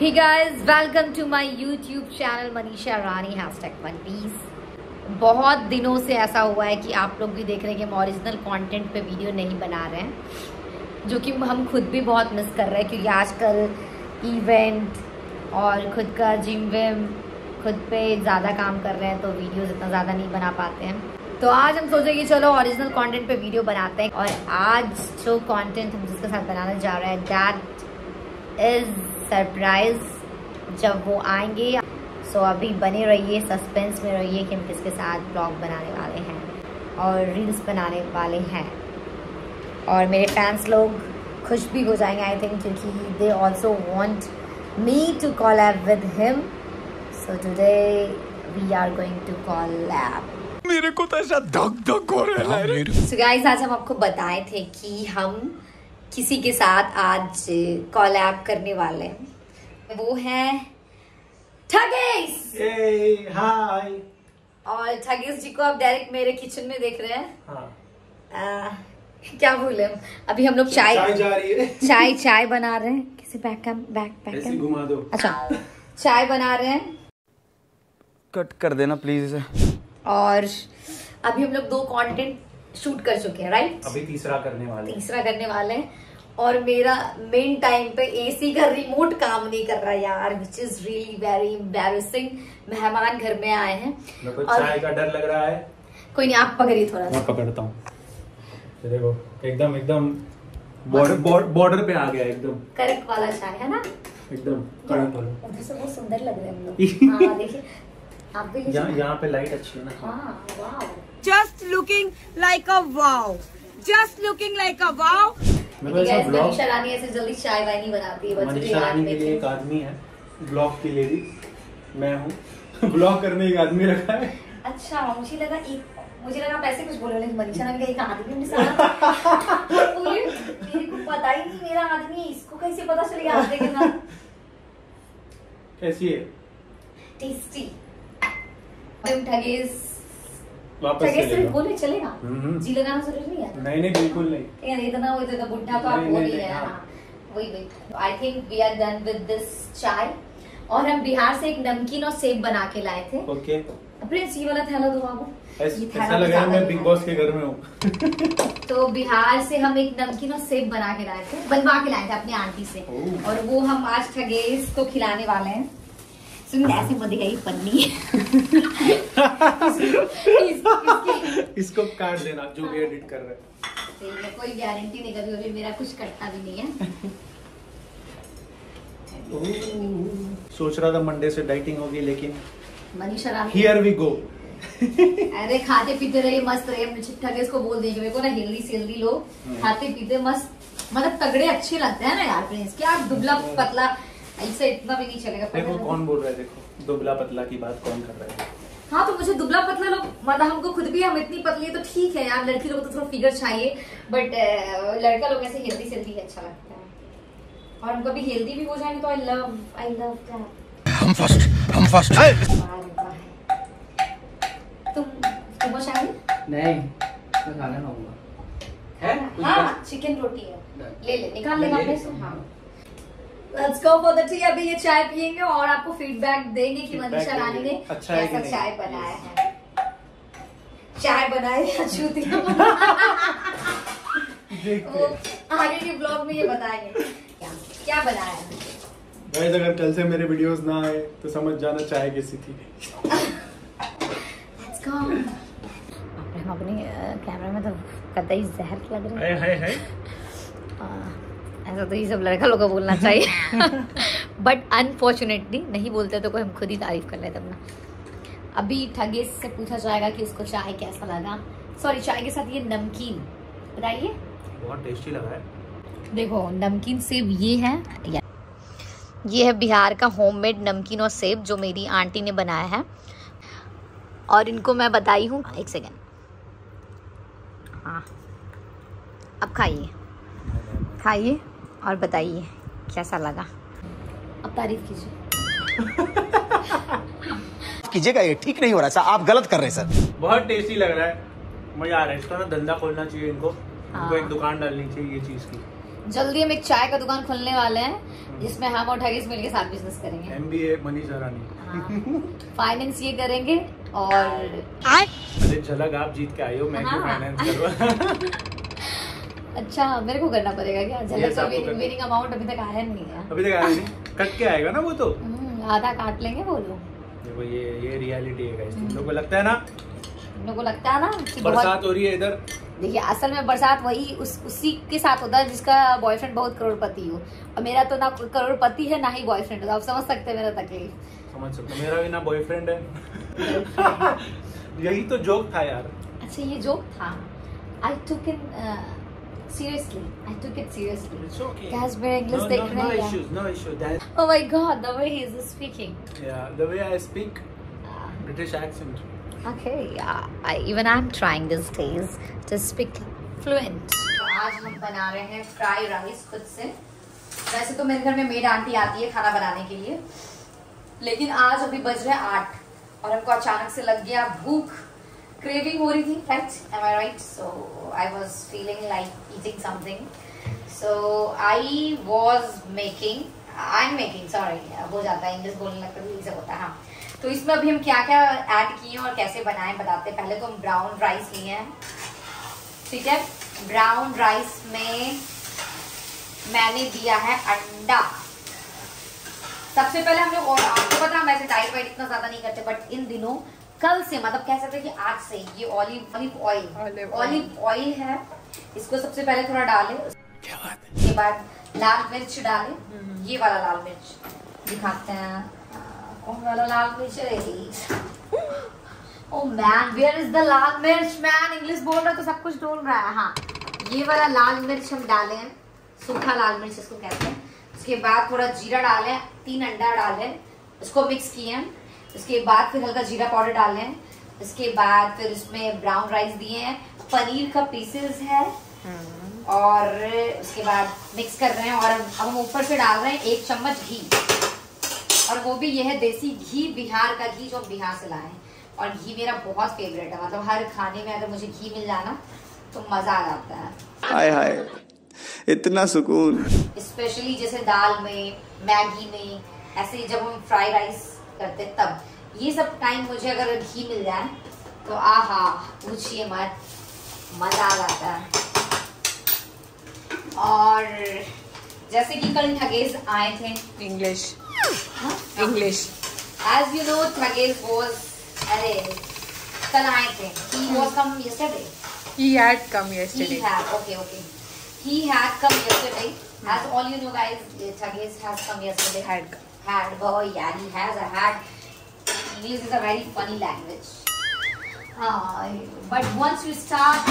Hey guys, welcome to my YouTube channel Manisha Rani #1piece। बहुत दिनों से ऐसा हुआ है कि आप लोग भी देख रहे हैं कि हम ओरिजिनल कंटेंट पे वीडियो नहीं बना रहे हैं, जो कि हम खुद भी बहुत मिस कर रहे हैं क्योंकि आजकल इवेंट और खुद का जिम विम खुद पे ज़्यादा काम कर रहे हैं तो वीडियोज़ इतना ज़्यादा नहीं बना पाते हैं। तो आज हम सोचे कि चलो ओरिजिनल कॉन्टेंट पर वीडियो बनाते हैं। और आज जो कॉन्टेंट हम जिसके साथ बनाने जा रहे हैं दैट इज सरप्राइज, जब वो आएंगे। सो अभी बने रहिए, सस्पेंस में रहिए कि हम किसके साथ ब्लॉग बनाने वाले हैं और रील्स बनाने वाले हैं। और मेरे फैंस लोग खुश भी हो जाएंगे आई थिंक, क्योंकि they also want me to collab with him. So today we are going to collab. मेरे को तो ऐसा धक धक हो रहा है। सो गाइस, आज हम आपको बताए थे कि हम किसी के साथ आज कॉलैब करने वाले हैं, वो है ठगेश। हाय। और ठगेश जी को आप डायरेक्ट मेरे किचन में देख रहे हैं। हाँ। क्या बोले, अभी हम लोग चाय जा रही है। चाय बना रहे हैं। किसी बैक कैम घुमा दो। अच्छा, चाय बना रहे हैं। कट कर देना प्लीज। और अभी हम लोग 2 कंटेंट शूट कर चुके हैं, राइट। अभी तीसरा करने वाले हैं। और मेरा मेन टाइम पे एसी का रिमोट काम नहीं कर रहा यार, which is really very embarrassing. मेहमान घर में आए हैं और चाय का डर लग रहा है। कोई नहीं, आप पकड़िए थोड़ा सा। मैं पकड़ता हूं। देखो एकदम बॉर्डर पे आ गया, एकदम करेक्ट वाला चाय है ना, एकदम कड़क वाला। वैसे बहुत सुंदर लग रहा है। हां देखिए, आप भी यहाँ पे लाइट अच्छी है ना। हाँ, वाव। Just looking like a wow. Manisha Rani ऐसे जल्दी चाय वाय नहीं बनाती है। मनीषा रानी के लिए एक आदमी है, ब्लॉग के लिए भी मैं हूँ। ब्लॉग करने एक आदमी रखा है। अच्छा, मुझे लगा आप ऐसे कुछ बोल रहे हैं। मनीषा रानी का एक आदमी मेरे को पता ही नहीं, मेरा आदमी इसको कैसे पता चलेगा। आप देखेगा कैसी है, टेस्टी। ठगेश बोले चलेगा, जी लगाना जरूरी नहीं है। नहीं बिल्कुल नहीं, इतना वो तो बुढ़ा तो आप बोल रही है। वही I think we are done with this chai. और हम बिहार से एक नमकीन और सेब बना के लाए थे। ओके, प्रिंस ये वाला थैला दो बाबू। ऐसा लग रहा है मैं बिग बॉस के घर में हूँ। तो बिहार से हम एक नमकीन और सेब बना के लाए थे, बनवा के लाए थे अपनी आंटी से, और वो हम आज ठगेश को खिलाने वाले हैं। ऐसे मत दिखाइए पन्नी। इसको काट देना जो भी एडिट कर रहे हैं। कोई गारंटी नहीं, कभी मेरा कुछ कटता भी नहीं है। सोच रहा था मंडे से डाइटिंग होगी, लेकिन Manisha Rani here we go. अरे खाते पीते रहिए, मस्त रहिए। ठगेश को बोल दीजिए मेरे को ना हेल्दी सेल्दी लो, खाते पीते मस्त, मतलब तगड़े अच्छे लगते हैं ना यार प्रिंस। क्या दुबला पतला ऐसे इतना भी नहीं चलेगा। देखो कौन बोल रहा है, देखो दुबला पतला की बात कौन कर रहा है। हाँ तो मुझे दुबला पतला लोग, मतलब हमको खुद भी, हम इतनी पतली है तो ठीक है यार, लड़की लोग तो थोड़ा फिगर चाहिए, बट लड़का लोग ऐसे हेल्दी सेल्दी अच्छा लगता है। और हम कभी हेल्दी भी हो जाएंगे तो आई लव दैट। हम फर्स्ट तुम चाहिए नहीं, मैं खाना खाऊंगा। है हां, चिकन रोटी है, ले ले निकाल लेगा अपने से। हां Let's go for the tea। अभी ये चाय पियेंगे और आपको फीडबैक देंगे कि मनीषा रानी ने अच्छा कैसा चाय बनाया है। चाय बनाई अछूती। वो आगे के ब्लॉग में ये बताएंगे क्या बनाया है। गाइस, अगर कल से मेरे वीडियोस ना आए तो समझ जाना चाय कैसी थी। Let's go। हम अपने कैमरा में तो कतई जहर लग रहा है। हाय ऐसा तो ये सब लड़का लोगों को बोलना चाहिए। बट अनफॉर्चुनेटली नहीं बोलते तो कोई, हम खुद ही तारीफ कर लेते अपना। अभी ठगेश से पूछा जाएगा कि उसको चाय कैसा लगा, सॉरी चाय के साथ ये नमकीन बताइए। बहुत टेस्टी लगा है। देखो नमकीन सेब ये है, ये है बिहार का होममेड नमकीन और सेब जो मेरी आंटी ने बनाया है। और इनको मैं बताई हूँ, एक सेकेंड। हाँ अब खाइए और बताइए कैसा लगा। अब तारीफ कीजिएगा। ये ठीक नहीं हो रहा सर, आप गलत कर रहे हैं सर। बहुत टेस्टी लग रहा है, मजा आ रहा है। इसका ना धंधा खोलना चाहिए इनको, एक दुकान डालनी चाहिए ये चीज की। जल्दी हम एक चाय का दुकान खोलने वाले हैं जिसमें हम और ठगेश मिल के साथ बिजनेस करेंगे। MBA मनीषा रानी, फाइनेंस ये करेंगे। और झलक आप जीत के आई हो, मैं क्यों फाइनेंस करूं? अच्छा, मेरे को करना पड़ेगा क्या? झलक का विनिंग अमाउंट अभी तक आया नहीं है। अभी तक आया नहीं, कट के आएगा ना वो तो। आधा काट लेंगे वो लोग। देखो ये रियलिटी है गाइस, तुम लोगों को लगता है ना, कि बरसात हो रही है इधर। देखिए असल में बरसात वही उसी के साथ होता है जिसका बॉयफ्रेंड बहुत करोड़पति हो, और मेरा तो ना करोड़पति है ना ही बॉयफ्रेंड है। आप समझ सकते हैं मेरा तकलीफ, समझ सकते हो। मेरा भी ना बॉयफ्रेंड है। यही तो जोक था यार। अच्छा ये जोक था। I took it seriously. It's okay. Guys, we're English. No issues. That. Oh my God, the way he is speaking. Yeah, the way I speak, British accent. Okay, yeah. I'm trying these days to speak fluent. आज हम बना रहे हैं fry rice खुद से। वैसे तो मेरे घर में मेड आंटी आती है खाना बनाने के लिए, लेकिन आज अभी बज रहे 8 और हमको अचानक से लग गया भूख। Craving हो रही थी, right? Am I right? So I was feeling like eating something. So I'm making. Sorry, हो जाता है, इंग्लिश बोलने लगता है, ये सब होता है। हाँ, तो इसमें अभी हम क्या ऐड किए और कैसे बनाएं बताते हैं। पहले तो हम ब्राउन राइस लिए हैं, ठीक है। ब्राउन राइस में मैंने दिया है अंडा। सबसे पहले हम लोग, और आपको पता हम ऐसे डाइट वाइट इतना ज़्यादा नहीं करते, बट इन दिनों कल से, मतलब कह सकते हैं कि आज से, ये ऑलिव ऑयल है, इसको सबसे पहले थोड़ा डालें। क्या बात है। उसके बाद लाल मिर्च डालें, ये वाला लाल मिर्च दिखाते हैं। कौन वाला लाल मिर्च है? Oh man, where is the lal mirch man? English बोल रहा है तो सब कुछ डोल रहा है। हाँ, ये वाला लाल मिर्च हम डालें, सूखा लाल मिर्च इसको कहते हैं। उसके बाद थोड़ा जीरा डालें, 3 अंडा डालें, उसको मिक्स किए। उसके बाद फिर हल्का जीरा पाउडर डालें। उसके बाद फिर उसमें ब्राउन राइस दिए हैं, पनीर का पीसेस है, और उसके बाद मिक्स कर रहे हैं। और अब हम ऊपर से डाल रहे हैं 1 चम्मच घी, और वो भी ये है देसी घी, बिहार का घी जो हम बिहार से लाए हैं। और घी मेरा बहुत फेवरेट है, मतलब हर खाने में अगर मुझे घी मिल जाना तो मजा आ जाता है। हाय हाय, इतना सुकून। स्पेशली जैसे दाल में, मैगी में, ऐसे जब हम फ्राई राइस करते तब ये सब टाइम मुझे अगर घी मिल जाए तो आहा, पूछिए मत, मजा आ जाता है। और जैसे कि कल ठगेश आए थे, English as you know, Thagesh was, अरे कल आए थे, he had come yesterday. As all you know guys, Thugesh has come yesterday. Had, boy, yeah, he has a had. English is a very funny language. But once you start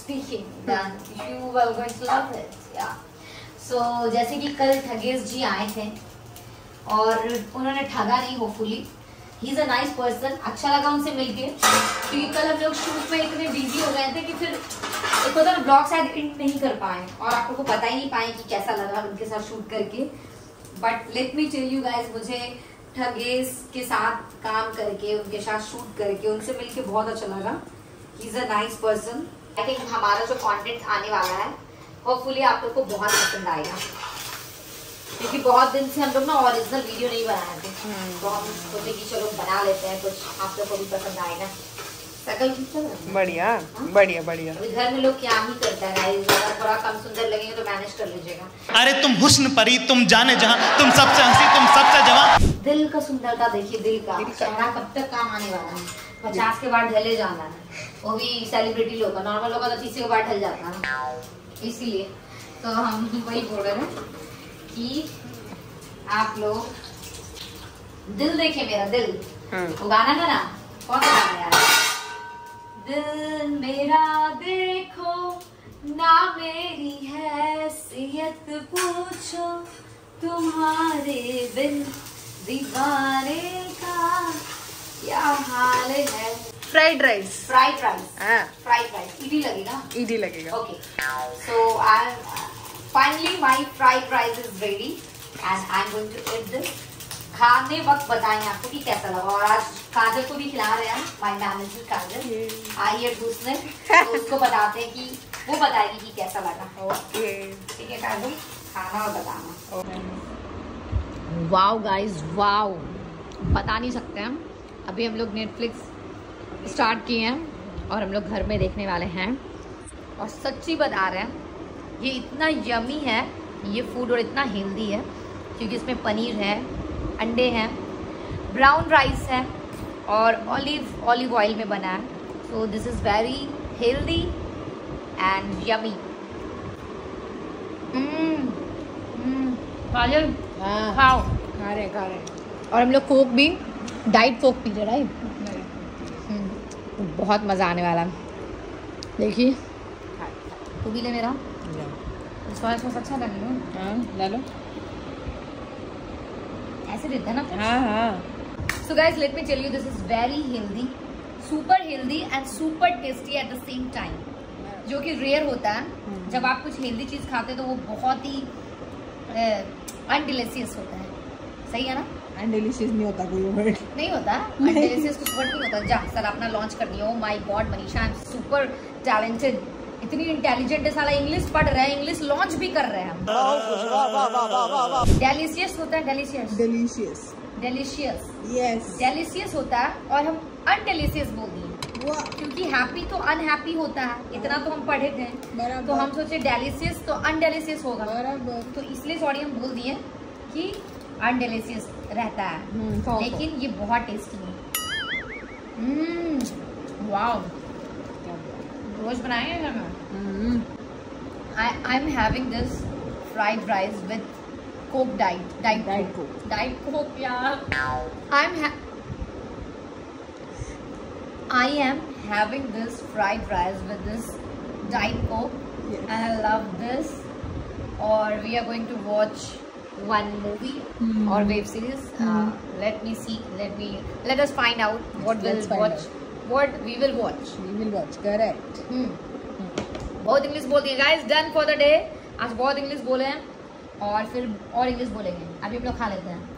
speaking, then you will going to love it. Yeah. So, जैसे कि कल ठगेश जी आए थे और उन्होंने ठगा नहीं, hopefully. He is a nice person. अच्छा लगा उनसे मिलके, क्योंकि कल हम लोग शूट में इतने बिजी हो गए थे कि फिर एक उधर ब्लॉग शायद एंड नहीं कर पाए और आप लोगों को बता ही नहीं पाए कि कैसा लगा उनके साथ शूट करके। But let me tell you guys, मुझे ठगेश के साथ काम करके, उनके साथ शूट करके, उनसे मिलके बहुत अच्छा लगा। He is a nice person. I think हमारा जो कंटेंट आने वाला है होपफुली आप लोग को बहुत पसंद आएगा, क्योंकि बहुत दिन से हम लोग ना ओरिजिनल वीडियो नहीं बनाए थे, तो हम सोचे कि चलो बना लेते हैं कुछ, आप लोग को भी पसंद आएगा। बढ़िया बढ़िया बढ़िया। घर में लोग क्या ही करता है, थोड़ा कम सुंदर लगेंगे तो मैनेज कर लीजिएगा। अरे तुम हुस्न परी, तुम जाने जहाँ, तुम सबसे हंसी, तुम सबसे जवान। दिल का सुंदरता देखिए, दिल का चेहरा कब तक काम आने वाला है? 50 के बाद ढले जाना है, वो भी सेलिब्रिटी लोग। नॉर्मल लोग तो 30 के बाद ढल जाता है, इसीलिए तो हम वही बोल रहे हैं कि आप लोग दिल देखिए, मेरा दिल। वो गाना था ना, कौन सा गाना यार? दिल मेरा देखो ना, मेरी हैसियत पूछो, तुम्हारे बिन दीवाने का क्या हाल है। फ्राइड राइस ईडी लगेगा। Okay, so I finally my fried rice is ready and I am going to eat this. खाने वक्त बताएं आपको कि कैसा लगा। और आज काजल को भी खिला रहे हैं, माय मैनेजर काजल आई है दूसरे, तो उसको बताते हैं कि वो बताएगी कि कैसा लगा। ओके ठीक है काजल, खाना और बताना। वाओ गाइज वाओ, बता नहीं सकते हम। अभी हम लोग नेटफ्लिक्स स्टार्ट किए हैं और हम लोग घर में देखने वाले हैं और सच्ची बता रहे हैं ये इतना यमी है ये फूड और इतना हेल्दी है क्योंकि इसमें पनीर है, अंडे हैं, ब्राउन राइस है और ऑलिव ऑयल में बना है। So this is very healthy and yummy. Kajal खाओ, खा रहे। और हम लोग कोक भी डाइट कोक पी रहे राइट, बहुत मज़ा आने वाला। देखिए तो भी ले मेरा अच्छा लग लो ऐसे देता ना। So guys, let me tell you, this is very healthy, super healthy and super tasty at the same time, जो कि रेयर होता है। जब आप कुछ हेल्दी चीज़ खाते हैं तो वो बहुत ही अनडिलीशियस होता है, सही है ना? अनडिलीशियस नहीं होता कोई वर्ड, नहीं होता अनडिलीशियस कुछ वर्ड नहीं होता। जा सर अपना लॉन्च कर दिया। Oh my god Manisha, I am super talented, इतनी इंटेलिजेंट है, साला इंग्लिश पढ़ रहा है, इंग्लिश लॉन्च भी कर रहे हैं। डेलीशियस होता है, डेलीशियस डेलीशियस होता है और हम अनडेलीशियस बोलते हैं क्योंकि हैप्पी तो अनहैप्पी होता है, इतना तो हम पढ़े थे तो हम सोचे डेलीशियस तो अनडेलीशियस होगा तो इसलिए सॉरी हम बोल दिए कि अनडेलीशियस रहता है लेकिन ये बहुत टेस्टी है। वाओ, रोज बनाएंगे घर में। I am having this fried rice with Coke diet Coke यार। I am having this fried rice with this diet coke, yes. And I love this, or we are going to watch one movie or web series. Let us find out what we'll watch. What we will watch. Correct. बहुत English बोलती है guys, done for the day. आज बहुत English बोले हैं और फिर और इंग्लिश बोलेंगे। अभी हम लोग खा लेते हैं।